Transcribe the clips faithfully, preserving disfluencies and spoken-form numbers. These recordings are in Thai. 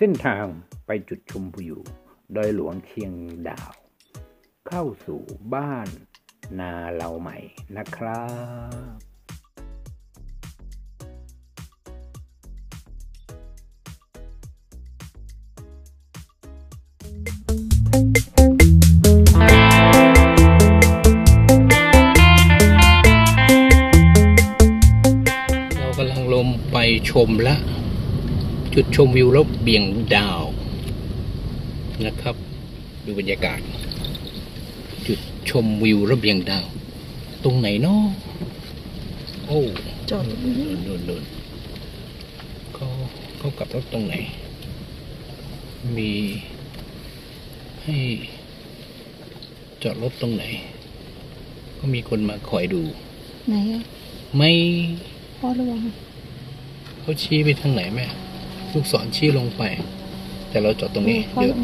เส้นทางไปจุดชมวิวดอยหลวงเชียงดาวเข้าสู่บ้านนาเราใหม่นะครับไปชมละจุดชมวิวแล้วเบียงดาวนะครับดูบรรยากาศจุดชมวิวระเบียงดาวตรงไหนเนาะโอ้จอดนู่นนู่นเขาเขากลับรถตรงไหนมีให้จอดรถตรงไหนก็มีคนมาคอยดูไหนอะไม่พอระวังเขาชี้ไปทางไหนแม่ลูกศรชี้ลงไปแต่เราจอดตรงนี้เดี๋ยว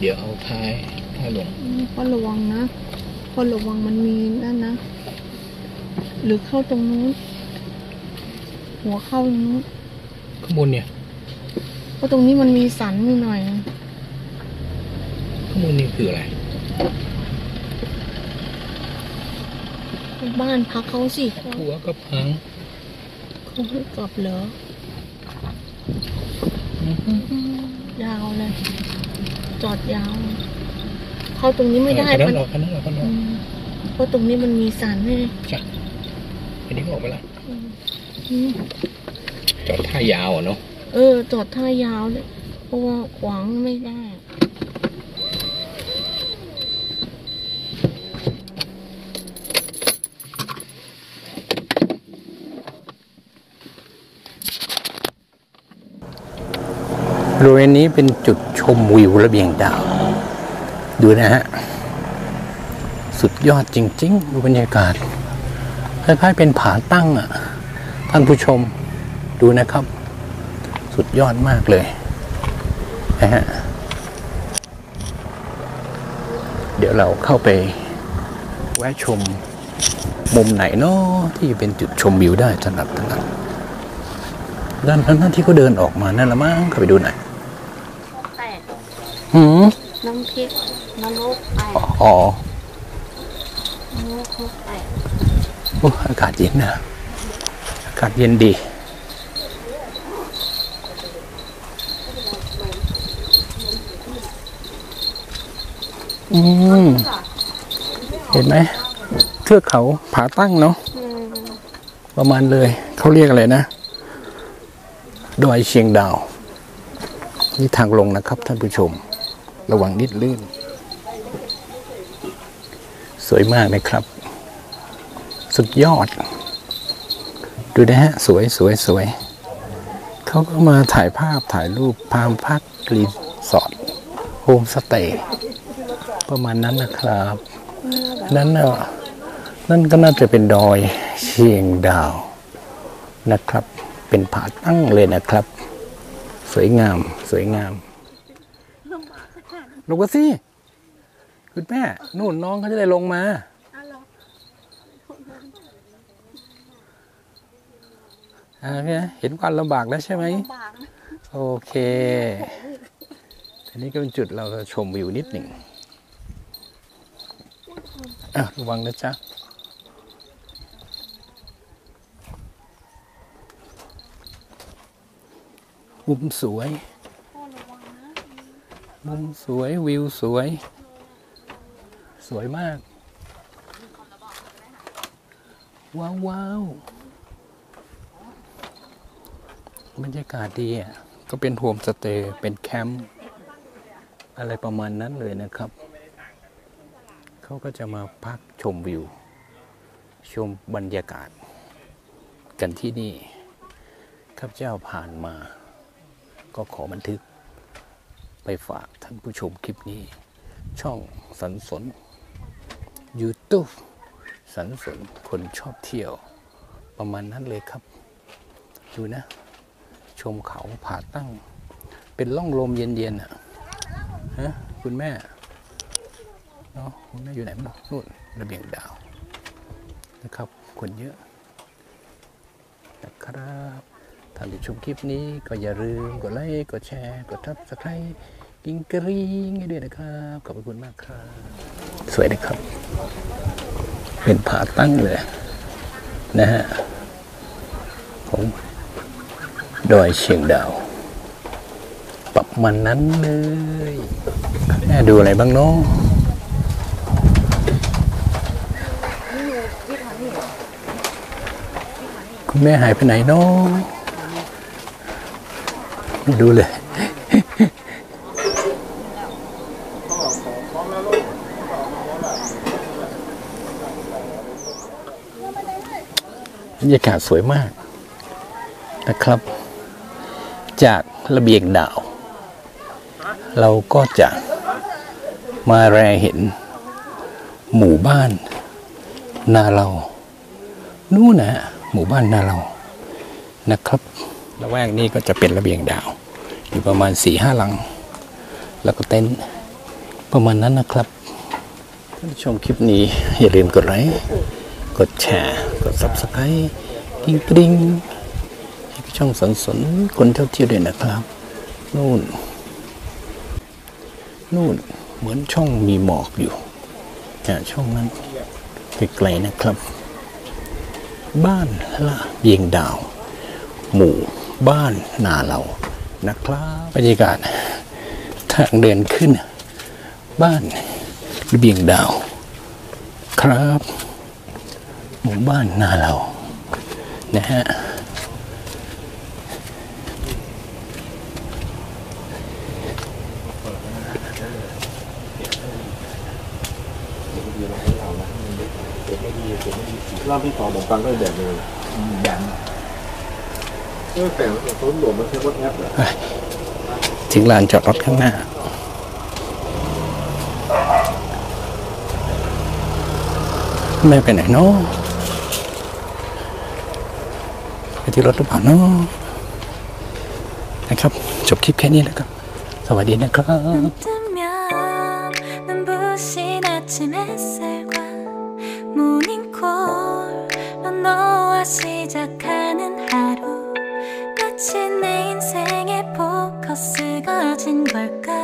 เดี๋ยวเอาท้ายท้ายลงก็ระวังนะก็ระวังมันมีนั่นนะหรือเข้าตรงนู้นหัวเข้าตรงนู้นข้างบนเนี่ยก็ตรงนี้มันมีสันนิดหน่อยข้างบนนี่คืออะไรบ้านพักเขาสิหัวกับหางเขาให้กลับเหรออยาวเลยจอดยาวเข้าตรงนี้ไม่ได้เพราะตรงนี้มันมีสันนี่จ้ะอันนี้ออกไปละจอดท่ายาวเนาะเออจอดท่ายาวเนี่ยเพราะว่าขวางไม่ได้บริเวณนี้เป็นจุดชมวิวระเบียงดาวดูนะฮะสุดยอดจริงๆดูบรรยากาศคล้ายๆเป็นผาตั้งอ่ะท่านผู้ชมดูนะครับสุดยอดมากเลยนะฮะเดี๋ยวเราเข้าไปแวะชมมุมไหนเนาะที่เป็นจุดชมวิวได้ถนัดถนัดด้านนั้นที่เขาเดินออกมานั่นละมั้งเข้าไปดูหน่อยหืมน้ำพริกนรกแตกอ๋อนรกแตกโอ้อากาศเย็นนะอากาศเย็นดีอืมเห็นไหมเทือกเขาผาตั้งเนาะประมาณเลยเขาเรียกอะไรนะดอยเชียงดาวนี่ทางลงนะครับท่านผู้ชมระวังนิดลื่นสวยมากนะครับสุดยอดดูนะฮะสวยสวยสวยเขาก็มาถ่ายภาพถ่ายรูปพามพักรีสอร์ทโฮมสเตย์ประมาณนั้นนะครับนั้นน่ะนั่นก็น่าจะเป็นดอยเชียงดาวนะครับเป็นผาตั้งเลยนะครับสวยงามสวยงามลงมาสิคุณแม่นู่นน้องเขาจะได้ลงมาอ่าเห็นความลำบากแล้วใช่ไหมโอเคอันนี้ก็เป็นจุดเราจะชมวิวนิดหนึ่งอ่ะระวังนะจ๊ะมุมสวยมุมสวยวิวสวยสวยมากว้าวว้าวบรรยากาศดีอ่ะก็เป็นโฮมสเตย์เป็นแคมป์อะไรประมาณนั้นเลยนะครับเขาก็จะมาพักชมวิวชมบรรยากาศกันที่นี่ข้าพเจ้าผ่านมาก็ขอบันทึกไปฝากท่านผู้ชมคลิปนี้ช่องสันสน ยูทูบ สันสนคนชอบเที่ยวประมาณนั้นเลยครับดูนะชมเขาผาตั้งเป็นร่องลมเย็นๆอ่ะฮะคุณแม่เนาะคุณแม่อยู่ไหนบ้างนู่นระเบียงดาวนะครับคนเยอะนะครับ ท่านที่ชมคลิปนี้ก็อย่าลืมกดไลค์กดแชร์กดทับสไคร้กิ้งกรี๊งให้ด้วยนะครับขอบคุณมากครับสวยนะครับเป็นผาตั้งเลยนะฮะของดอยเชียงดาวปรับมันนั้นเลยแม่ดูอะไรบ้างเนาะคุณแม่หายไปไหนเนาะดูเลยบรรยากาศสวยมากนะครับจากระเบียงดาวเราก็จะมาแลเห็นหมู่บ้านนาเรานู่นนะหมู่บ้านนาเรานะครับละแวกนี้ก็จะเป็นระเบียงดาวอยู่ประมาณ สี่ห้า หลังแล้วก็เต็นท์ประมาณนั้นนะครับท่านผู้ชมคลิปนี้อย่าลืมกดไลค์กดแชร์กด Subscribe กิ๊งกริ๊งให้ช่องสนสนคนเที่ยวเที่ยวด้วยนะครับนู่นนู่นเหมือนช่องมีหมอกอยู่จากช่องนั้นไกลๆนะครับบ้านละเบียงดาวหมู่บ้านนาเรานะครับบรรยากาศทางเดินขึ้นบ้านเบียงดาวครับหมู่บ้านนาเรานะฮะรอบที่สองผมฟังได้แบบเดียวอย่างเออแต่ต้นหลวงมันใช้วัดแอปเหรอถึงลานจอดรถข้างหน้าแม่ไปไหนเนาะไปที่รถหรือเปล่าเนาะนะครับจบคลิปแค่นี้แล้วครับสวัสดีนะครับ